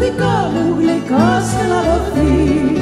Δικά μου γλυκά στελαρωθεί.